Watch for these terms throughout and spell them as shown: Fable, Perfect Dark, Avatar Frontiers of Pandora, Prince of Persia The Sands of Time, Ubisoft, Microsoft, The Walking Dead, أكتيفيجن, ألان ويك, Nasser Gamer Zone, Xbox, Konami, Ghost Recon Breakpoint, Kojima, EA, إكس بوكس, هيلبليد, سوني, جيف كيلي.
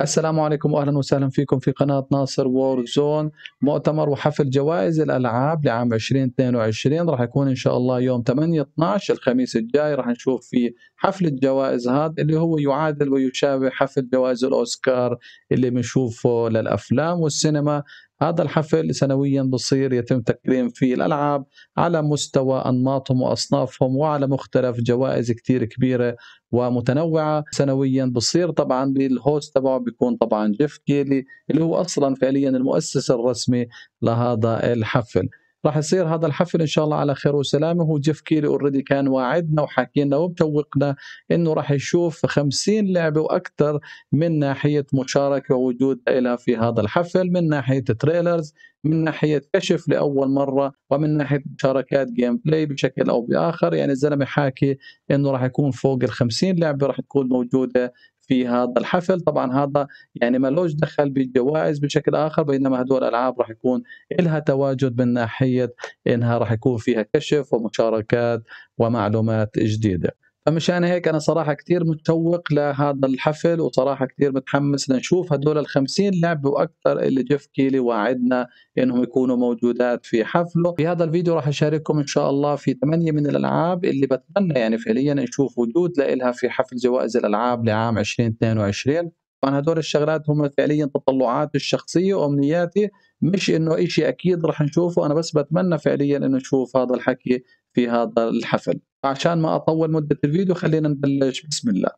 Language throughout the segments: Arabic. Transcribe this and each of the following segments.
السلام عليكم واهلا وسهلا فيكم في قناة ناصر وورك زون. مؤتمر وحفل جوائز الالعاب لعام 2022 راح يكون ان شاء الله يوم 8/12 الخميس الجاي. راح نشوف في حفل الجوائز هذا اللي هو يعادل ويشابه حفل جوائز الاوسكار اللي بنشوفه للافلام والسينما. هذا الحفل سنويا بصير يتم تكريم فيه الألعاب على مستوى أنماطهم وأصنافهم وعلى مختلف جوائز كتير كبيرة ومتنوعة سنويا بصير. طبعا بالهوست تبعه بيكون طبعا جيف كيلي اللي هو أصلا فعليا المؤسس الرسمي لهذا الحفل. راح يصير هذا الحفل ان شاء الله على خير وسلامه. وجيف كيلي اوريدي كان واعدنا وحكينا وبتوقنا انه راح يشوف 50 لعبه واكثر من ناحيه مشاركه ووجود لها في هذا الحفل، من ناحيه تريلرز، من ناحيه كشف لاول مره، ومن ناحيه مشاركات جيم بلاي بشكل او باخر. يعني الزلمه حاكي انه راح يكون فوق ال 50 لعبه راح تكون موجوده في هذا الحفل. طبعا هذا يعني مالوش دخل بالجوائز بشكل آخر، بينما هدول الألعاب راح يكون إلها تواجد من ناحية إنها راح يكون فيها كشف ومشاركات ومعلومات جديدة. فمشان هيك أنا صراحة كتير متشوق لهذا الحفل، وصراحة كتير متحمس لنشوف هدول ال50 لعبة وأكثر اللي جيف كيلي وعدنا إنهم يكونوا موجودات في حفله. في هذا الفيديو راح أشارككم إن شاء الله في 8 من الألعاب اللي بتمنى يعني فعليا نشوف وجود لإلها في حفل جوائز الألعاب لعام 2022. طبعا هدول الشغلات هم فعليا تطلعات الشخصية وأمنياتي، مش إنه إشي أكيد راح نشوفه، أنا بس بتمنى فعليا إنه نشوف هذا الحكي في هذا الحفل. عشان ما أطول مدة الفيديو خلينا نبلش بسم الله.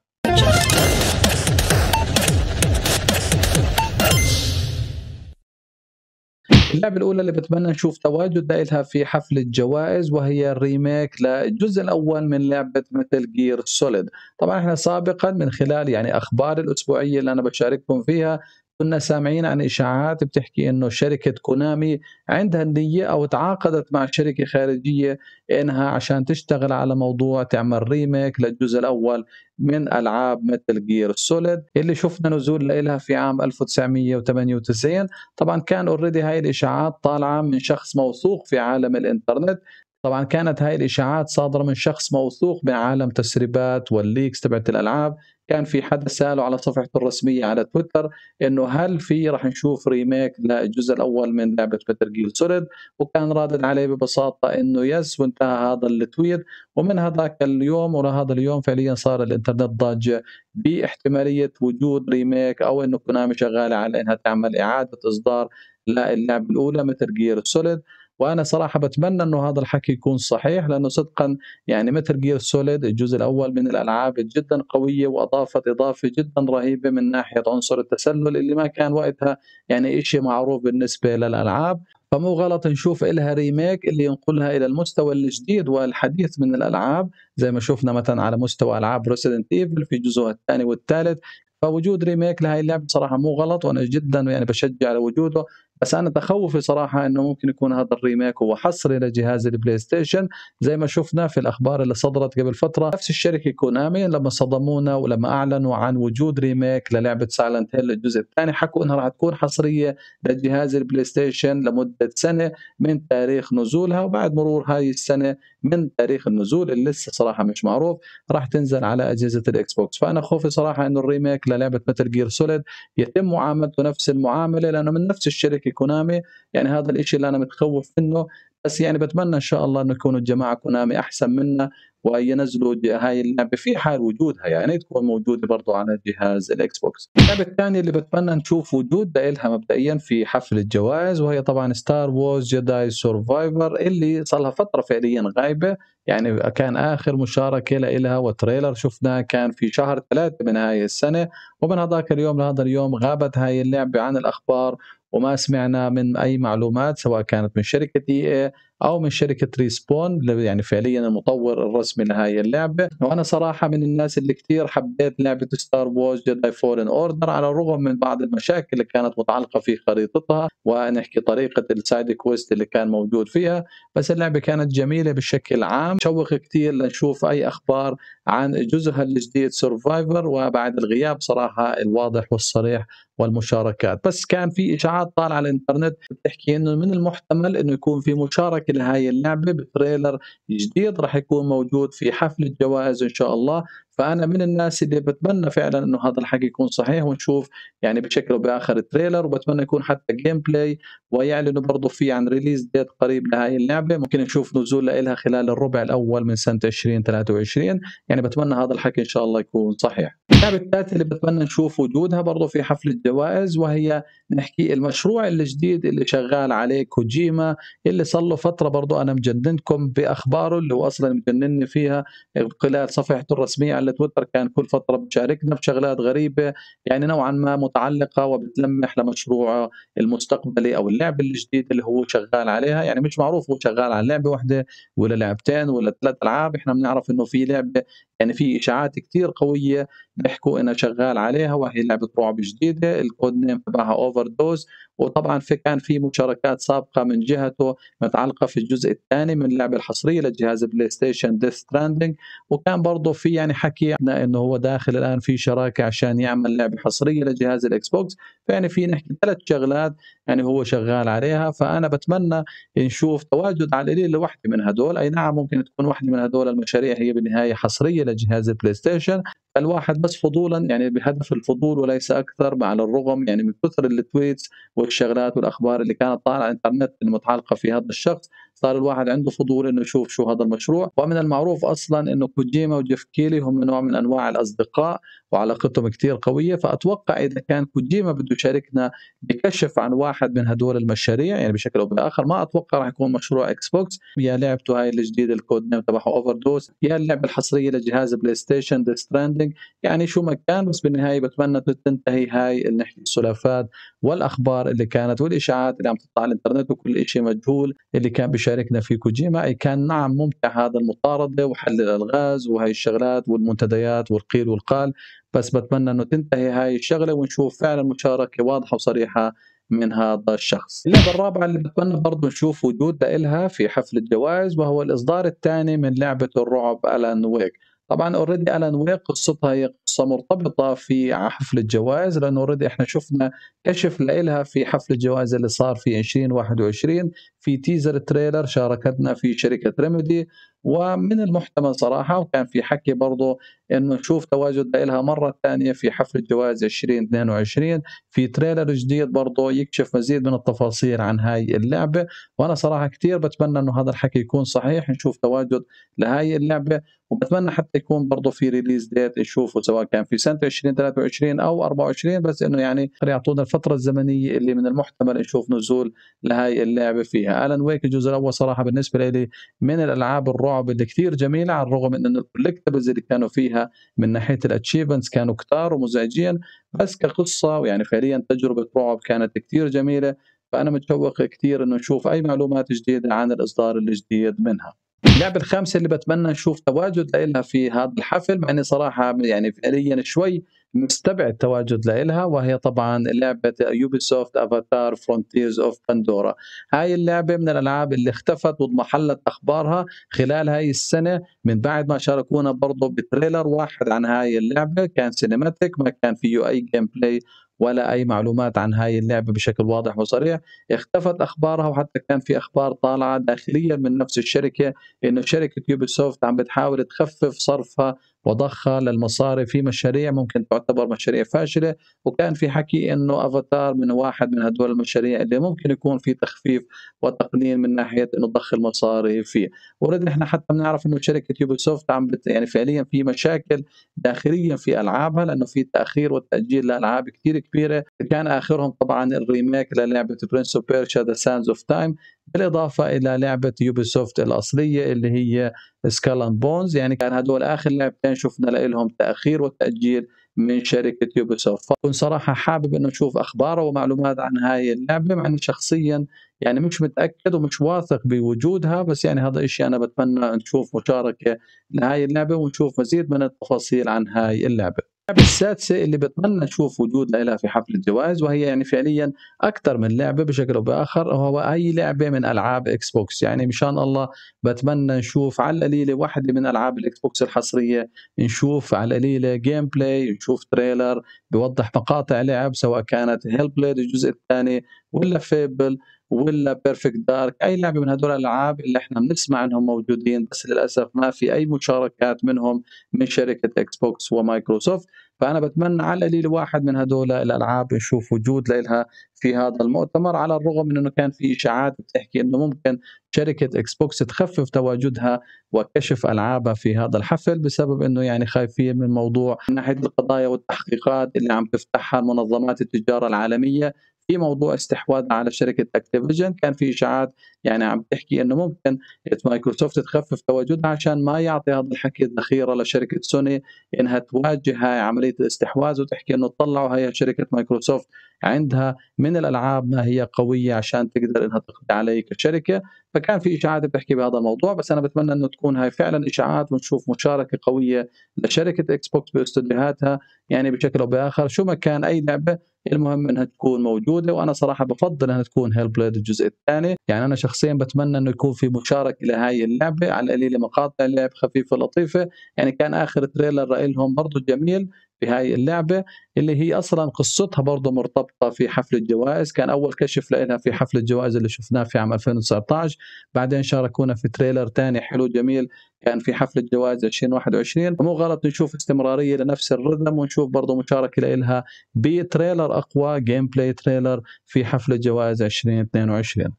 اللعبة الأولى اللي بتمنى نشوف تواجد لها في حفل الجوائز وهي الريميك للجزء الأول من لعبة ميتال جير سوليد. طبعا احنا سابقا من خلال يعني أخبار الأسبوعية اللي أنا بشارككم فيها كنا سامعين عن إشاعات بتحكي إنه شركة كونامي عندها نية أو تعاقدت مع شركة خارجية إنها عشان تشتغل على موضوع تعمل ريميك للجزء الأول من ألعاب ميتال جير سوليد اللي شفنا نزول لها في عام 1998. طبعا كان اوريدي هاي الإشاعات طالعة من شخص موثوق في عالم الإنترنت. طبعا كانت هاي الإشاعات صادرة من شخص موثوق بعالم تسريبات والليكس تبعت الألعاب. كان في حد سأله على صفحته الرسمية على تويتر إنه هل في راح نشوف ريميك للجزء الأول من لعبة ميتال جير سوليد، وكان رادد عليه ببساطة إنه يس، وانتهى هذا التويت. ومن هذاك اليوم ولهذا اليوم فعليا صار الإنترنت ضاجة باحتمالية وجود ريميك أو إنه كونامي شغالة على إنها تعمل إعادة إصدار للعبة الأولى ميتال جير سوليد. وانا صراحه بتمنى انه هذا الحكي يكون صحيح، لانه صدقا يعني ميتال جير سوليد الجزء الاول من الالعاب جدا قويه واضافت اضافه جدا رهيبه من ناحيه عنصر التسلل اللي ما كان وقتها يعني شيء معروف بالنسبه للالعاب. فمو غلط نشوف إلها ريميك اللي ينقلها إلى المستوى الجديد والحديث من الألعاب، زي ما شفنا مثلا على مستوى ألعاب ريسيدنت ايفل في جزءها الثاني والثالث. فوجود ريميك لهي اللعبة صراحة مو غلط، وأنا جدا يعني بشجع على وجوده. بس أنا تخوفي صراحة إنه ممكن يكون هذا الريميك هو حصري لجهاز البلاي ستيشن، زي ما شفنا في الأخبار اللي صدرت قبل فترة نفس الشركة كونامي لما صدمونا ولما أعلنوا عن وجود ريميك للعبة سايلنت هيل الجزء الثاني حكوا إنها راح تكون حصرية لجهاز البلاي ستيشن لمدة سنة من تاريخ نزولها، وبعد مرور هاي السنة من تاريخ النزول اللي لسه صراحة مش معروف راح تنزل على أجهزة الإكس بوكس. فأنا خوفي صراحة إنه الريميك للعبة ميتال جير سوليد يتم معاملته نفس المعاملة، لأنه من نفس الشركة كونامي. يعني هذا الاشي اللي انا متخوف منه، بس يعني بتمنى ان شاء الله انه يكونوا الجماعه كونامي احسن منا وينزلوا هاي اللعبه في حال وجودها، يعني تكون موجوده برضه على جهاز الاكس بوكس. اللعبه الثانيه اللي بتمنى نشوف وجود لها مبدئيا في حفل الجوائز وهي طبعا ستار وورز جداي سرفايفر اللي صار لها فتره فعليا غايبه. يعني كان اخر مشاركه لها وتريلر شفناه كان في شهر 3 من هاي السنه، ومن هذاك اليوم لهذا اليوم غابت هاي اللعبه عن الاخبار وما سمعنا من أي معلومات سواء كانت من شركة EA أو من شركة ريسبون يعني فعليا المطور الرسمي لهاي اللعبة. وأنا صراحة من الناس اللي كتير حبيت لعبة ستار وورز جداي فولن أوردر على الرغم من بعض المشاكل اللي كانت متعلقة في خريطتها ونحكي طريقة السايد كويست اللي كان موجود فيها، بس اللعبة كانت جميلة بشكل عام. شوق كتير لنشوف أي أخبار عن جزءها الجديد سرفايفر وبعد الغياب صراحة الواضح والصريح والمشاركات. بس كان في إشاعات طالعة على الإنترنت بتحكي إنه من المحتمل إنه يكون في مشاركة لهاي اللعبة بتريلر جديد راح يكون موجود في حفل الجوائز إن شاء الله. فانا من الناس اللي بتمنى فعلا انه هذا الحكي يكون صحيح ونشوف يعني بشكل باخر تريلر، وبتمنى يكون حتى جيم بلاي، ويعلنوا برضه في عن ريليز ديت قريب لهي اللعبه، ممكن نشوف نزول لها خلال الربع الاول من سنه 2023. يعني بتمنى هذا الحكي ان شاء الله يكون صحيح. اللعبه الثالثه اللي بتمنى نشوف وجودها برضه في حفل الجوائز، وهي نحكي المشروع الجديد اللي شغال عليه كوجيما، اللي صار له فتره برضه انا مجننكم باخباره، اللي هو اصلا مجننني فيها خلال صفحته الرسميه على تويتر، كان كل فتره بشاركنا بشغلات غريبه يعني نوعا ما متعلقه وبتلمح لمشروعه المستقبلي او اللعبه الجديده اللي هو شغال عليها. يعني مش معروف هو شغال على لعبه واحده ولا لعبتين ولا 3 ألعاب، احنا بنعرف انه في لعبه، يعني في اشاعات كتير قويه بيحكوا انه شغال عليها، وهي لعبه رعب جديده الكود نيم تبعها اوفر دوز. وطبعا كان في مشاركات سابقه من جهته متعلقه في الجزء الثاني من اللعبه الحصريه لجهاز بلاي ستيشن ديث ستراندنج، وكان برضه في يعني حكي انه هو داخل الان في شراكه عشان يعمل لعبه حصريه لجهاز الاكس بوكس. فيعني في نحكي 3 شغلات يعني هو شغال عليها، فانا بتمنى نشوف تواجد على القليل لوحده من هدول. اي نعم ممكن تكون واحده من هدول المشاريع هي بالنهايه حصريه لجهاز البلاي ستيشن، الواحد بس فضولا يعني بهدف الفضول وليس اكثر، على الرغم يعني من كثر التويتس والشغلات والاخبار اللي كانت طالعه على الانترنت المتعلقه في هذا الشخص، صار الواحد عنده فضول انه يشوف شو هذا المشروع. ومن المعروف اصلا انه كوجيما وجيف كيلي هم نوع من انواع الاصدقاء وعلاقتهم كتير قويه، فاتوقع اذا كان كوجيما بده يشاركنا بكشف عن واحد من هدول المشاريع يعني بشكل او باخر، ما اتوقع راح يكون مشروع اكس بوكس، يا لعبته هاي الجديده الكود نيم تبعها اوفر دوز، يا اللعبه الحصريه لجهاز بلاي ستيشن ديث ستراندنج، يعني شو ما كان. بس بالنهايه بتمنى تنتهي هاي السلافات والاخبار اللي كانت والاشاعات اللي عم تطلع على الانترنت وكل شيء مجهول اللي كان شاركنا في كوجيما. اي كان نعم ممتع هذا المطاردة وحل الألغاز وهي الشغلات والمنتديات والقيل والقال، بس بتمنى انه تنتهي هاي الشغلة ونشوف فعلا مشاركة واضحة وصريحة من هذا الشخص. اللعبة الرابعة اللي بتمنى برضه نشوف وجود لها في حفل الجوائز، وهو الإصدار الثاني من لعبة الرعب ألان ويك. طبعا اوريدي ألان ويك قصتها هي قصه مرتبطه في حفل الجوائز، لانه اوريدي احنا شفنا كشف لها في حفل الجوائز اللي صار في 2021 في تيزر تريلر شاركتنا في شركه ريميدي، ومن المحتمل صراحه وكان في حكي برضه انه نشوف تواجد لها مره ثانيه في حفل الجوائز 2022 في تريلر جديد برضه يكشف مزيد من التفاصيل عن هاي اللعبه. وانا صراحه كثير بتمنى انه هذا الحكي يكون صحيح، نشوف تواجد لهاي اللعبه، وبتمنى حتى يكون برضه في ريليز ديت نشوفه سواء كان في سنه 2023 او 24، بس انه يعني يعطونا الفتره الزمنيه اللي من المحتمل نشوف نزول لهاي اللعبه فيها. ألان ويك الجزء الاول صراحه بالنسبه لي من الالعاب الرعب اللي كثير جميله، على الرغم من انه الكولكتبلز اللي كانوا فيها من ناحيه الاتشيفمنتس كانوا كتار ومزعجين، بس كقصه ويعني فعليا تجربه رعب كانت كثير جميله. فانا متشوق كثير انه نشوف اي معلومات جديده عن الاصدار الجديد منها. اللعبة الخامسة اللي بتمنى نشوف تواجد لها في هذا الحفل، مع اني صراحة يعني فعليا شوي مستبعد تواجد لها، وهي طبعا لعبة يوبيسوفت افاتار فرونتيرز اوف باندورا. هاي اللعبة من الالعاب اللي اختفت واضمحلت اخبارها خلال هاي السنة، من بعد ما شاركونا برضه بتريلر واحد عن هاي اللعبة كان سينماتيك، ما كان فيه اي جيم بلاي ولا أي معلومات عن هاي اللعبة بشكل واضح وصريح. اختفت أخبارها، وحتى كان في أخبار طالعة داخليا من نفس الشركة إنه شركة يوبيسوفت عم بتحاول تخفف صرفها وضخها للمصاري في مشاريع ممكن تعتبر مشاريع فاشلة، وكان في حكي إنه أفاتار من واحد من هدول المشاريع اللي ممكن يكون في تخفيف وتقنين من ناحية إنه ضخ المصاري فيه. وردنا إحنا حتى بنعرف إنه شركة يوبيسوفت عم يعني فعليا في مشاكل داخليا في ألعابها، لأنه في تأخير وتأجيل لألعاب كتير كبيرة، كان آخرهم طبعا الريميك للعبة برنس اوف بيرشا ذا ساندز اوف تايم، بالإضافة إلى لعبة يوبيسوفت الأصلية اللي هي سكالان بونز. يعني كان هدول آخر لعبتين شفنا لهم تأخير وتأجيل من شركة يوبيسوفت. فكنت صراحة حابب أنه نشوف أخبار ومعلومات عن هاي اللعبة، مع أني شخصياً يعني مش متأكد ومش واثق بوجودها، بس يعني هذا الشيء أنا بتمنى نشوف مشاركة لهاي اللعبة ونشوف مزيد من التفاصيل عن هاي اللعبة. اللعبة السادسة اللي بتمنى نشوف وجود لها في حفل الجوائز، وهي يعني فعليا أكثر من لعبة بشكل أو بآخر، وهو أي لعبة من ألعاب إكس بوكس. يعني إن شاء الله بتمنى نشوف على القليلة واحدة من ألعاب الإكس بوكس الحصرية، نشوف على القليلة جيم بلاي، نشوف تريلر، بيوضح مقاطع لعب سواء كانت هيلبليد الجزء الثاني ولا فيبل ولا بيرفكت دارك، أي لعبة من هدول الألعاب اللي احنا بنسمع أنهم موجودين بس للأسف ما في أي مشاركات منهم من شركة إكس بوكس ومايكروسوفت. فأنا بتمنى على القليل واحد من هدول الألعاب نشوف وجود لها في هذا المؤتمر، على الرغم من أنه كان في إشاعات بتحكي أنه ممكن شركة إكس بوكس تخفف تواجدها وكشف ألعابها في هذا الحفل بسبب أنه يعني خايفين من موضوع من ناحية القضايا والتحقيقات اللي عم تفتحها منظمات التجارة العالمية في موضوع استحواذ على شركة أكتيفيجن. كان في إشاعات يعني عم تحكي إنه ممكن مايكروسوفت تخفف تواجدها عشان ما يعطي هذا الحكي الذخيرة لشركة سوني إنها تواجه هاي عملية الاستحواذ، وتحكي إنه طلعوا هي شركة مايكروسوفت عندها من الألعاب ما هي قوية عشان تقدر إنها تقضي عليه كشركة. فكان في إشاعات بتحكي بهذا الموضوع، بس أنا بتمنى إنه تكون هاي فعلا إشاعات ونشوف مشاركة قوية لشركة إكس بوكس باستديوهاتها يعني بشكل أو بآخر، شو ما كان أي لعبة المهم إنها تكون موجودة. وأنا صراحة بفضل إنها تكون هيلبليد الجزء الثاني، يعني أنا شخصيا بتمنى إنه يكون في مشاركة لهاي اللعبة، على القليل مقاطع لعب خفيفة لطيفة. يعني كان آخر تريلر رأيلهم برضو جميل بهاي اللعبة اللي هي أصلا قصتها برضو مرتبطة في حفل الجوائز، كان أول كشف لها في حفل الجوائز اللي شفناه في عام 2019، بعدين شاركونا في تريلر تاني حلو جميل كان في حفل الجوائز 2021. مو غلط نشوف استمرارية لنفس الرذم ونشوف برضو مشاركة لها بتريلر أقوى جيم بلاي تريلر في حفل الجوائز 2022.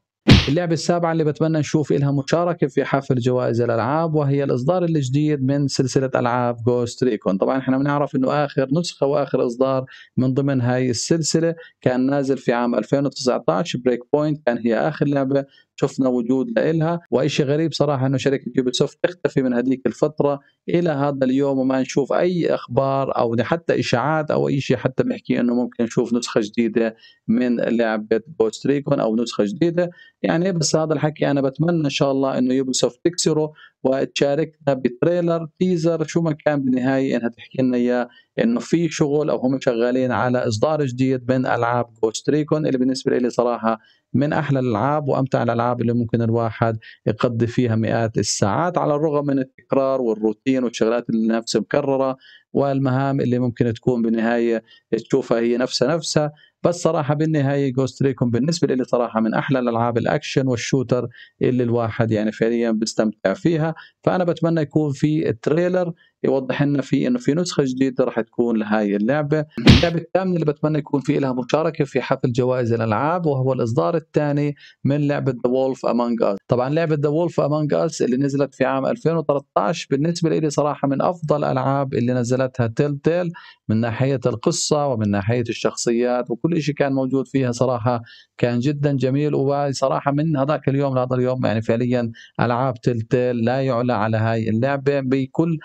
اللعبة السابعة اللي بتمنى نشوف إلها مشاركة في حفل جوائز الألعاب وهي الإصدار الجديد من سلسلة ألعاب Ghost Recon. طبعا احنا بنعرف إنه آخر نسخة وآخر إصدار من ضمن هاي السلسلة كان نازل في عام 2019 بريك بوينت، كان هي آخر لعبة شفنا وجود لها. وإشي غريب صراحة إنه شركة يوبيسوفت تختفي من هذيك الفترة إلى هذا اليوم وما نشوف أي أخبار أو حتى إشاعات أو أي شيء حتى بحكي إنه ممكن نشوف نسخة جديدة من لعبة Ghost Recon أو نسخة جديدة يعني. بس هذا الحكي أنا بتمنى إن شاء الله إنه يوبيسوفت تكسره وتشاركنا بتريلر تيزر شو ما كان بالنهاية إنها تحكي لنا إياه إنه في شغل أو هم شغالين على إصدار جديد من ألعاب Ghost Recon اللي بالنسبة لي صراحة من أحلى الألعاب وأمتع الألعاب اللي ممكن الواحد يقضي فيها مئات الساعات، على الرغم من التكرار والروتين والشغلات اللي نفسها مكررة والمهام اللي ممكن تكون بالنهاية تشوفها هي نفسها. بس صراحة بالنهاية Ghost Recon بالنسبة لي صراحة من أحلى الألعاب الأكشن والشوتر اللي الواحد يعني فعليا بيستمتع فيها. فأنا بتمنى يكون في التريلر يوضح لنا فيه إنه في نسخة جديدة راح تكون لهاي اللعبة. اللعبة الثامنة اللي بتمنى يكون في لها مشاركة في حفل جوائز الألعاب وهو الإصدار الثاني من لعبة The Wolf Among Us. طبعا لعبة The Wolf Among Us اللي نزلت في عام 2013 بالنسبة لي صراحة من أفضل الألعاب اللي نزلتها تيل من ناحية القصة ومن ناحية الشخصيات وكل شيء كان موجود فيها صراحة كان جدا جميل. وصراحة من هذاك اليوم لهذا اليوم يعني فعليا ألعاب تيل لا يعلى على هاي اللعبة بكل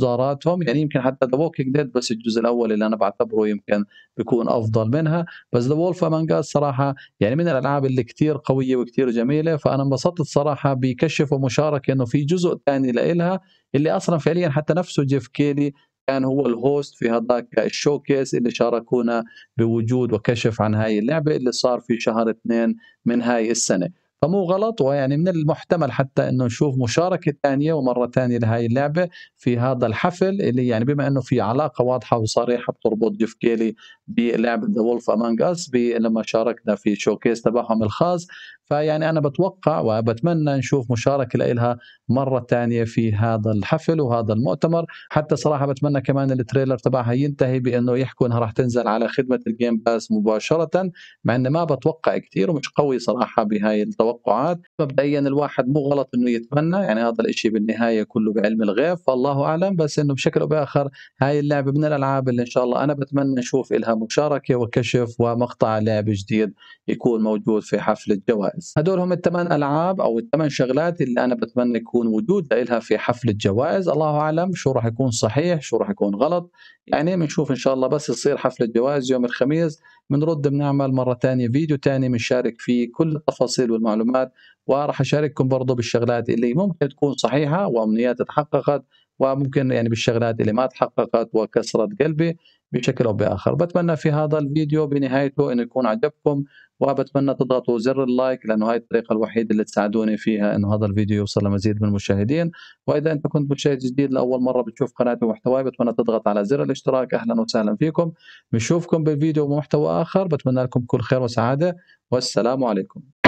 إصداراتهم، يعني يمكن حتى The Walking Dead بس الجزء الأول اللي أنا بعتبره يمكن بيكون أفضل منها، بس The Wolf Among Us صراحة يعني من الألعاب اللي كتير قوية وكتير جميلة. فأنا انبسطت صراحة بكشف ومشاركة إنه في جزء تاني لإلها اللي أصلا فعليا حتى نفسه جيف كيلي كان هو الهوست في هذاك الشوكيس اللي شاركونا بوجود وكشف عن هاي اللعبة اللي صار في شهر 2 من هاي السنة. فمو غلط ويعني من المحتمل حتى انه نشوف مشاركة ثانية ومرة ثانية لهاي اللعبة في هذا الحفل اللي يعني بما انه في علاقة واضحة وصريحة بتربط جيف كيلي بلعبة The Wolf Among Us لما شاركنا في شوكيس تبعهم الخاص. فيعني أنا بتوقع وبتمنى نشوف مشاركة لها مرة تانية في هذا الحفل وهذا المؤتمر. حتى صراحة بتمنى كمان التريلر تبعها ينتهي بأنه يحكوا أنها راح تنزل على خدمة الجيم باس مباشرة، مع أن ما بتوقع كتير ومش قوي صراحة بهاي التوقعات. مبدئيا الواحد مو غلط أنه يتمنى، يعني هذا الإشي بالنهاية كله بعلم الغيب فالله أعلم، بس أنه بشكل أو بآخر هاي اللعبة من الألعاب اللي إن شاء الله أنا بتمنى نشوف لها مشاركة وكشف ومقطع لعب جديد يكون موجود في حفل الجوائز. هدول هم الثمان ألعاب أو الثمان شغلات اللي أنا بتمنى يكون وجود لها في حفل الجوائز. الله أعلم شو راح يكون صحيح شو راح يكون غلط، يعني بنشوف إن شاء الله بس يصير حفل الجوائز يوم الخميس بنرد بنعمل مرة تانية فيديو تاني بنشارك فيه كل التفاصيل والمعلومات، وراح أشارككم برضو بالشغلات اللي ممكن تكون صحيحة وأمنيات تحققت وممكن يعني بالشغلات اللي ما تحققت وكسرت قلبي. بشكل أو بآخر. بتمنى في هذا الفيديو بنهايته إنه يكون عجبكم، وبتمنى تضغطوا زر اللايك لأنه هاي الطريقة الوحيدة اللي تساعدوني فيها إنه هذا الفيديو يوصل لمزيد من المشاهدين. وإذا أنت كنت مشاهد جديد لأول مرة بتشوف قناتي ومحتواي، بتمنى تضغط على زر الاشتراك. أهلا وسهلا فيكم، بنشوفكم بالفيديو ومحتوى آخر. بتمنى لكم كل خير وسعادة، والسلام عليكم.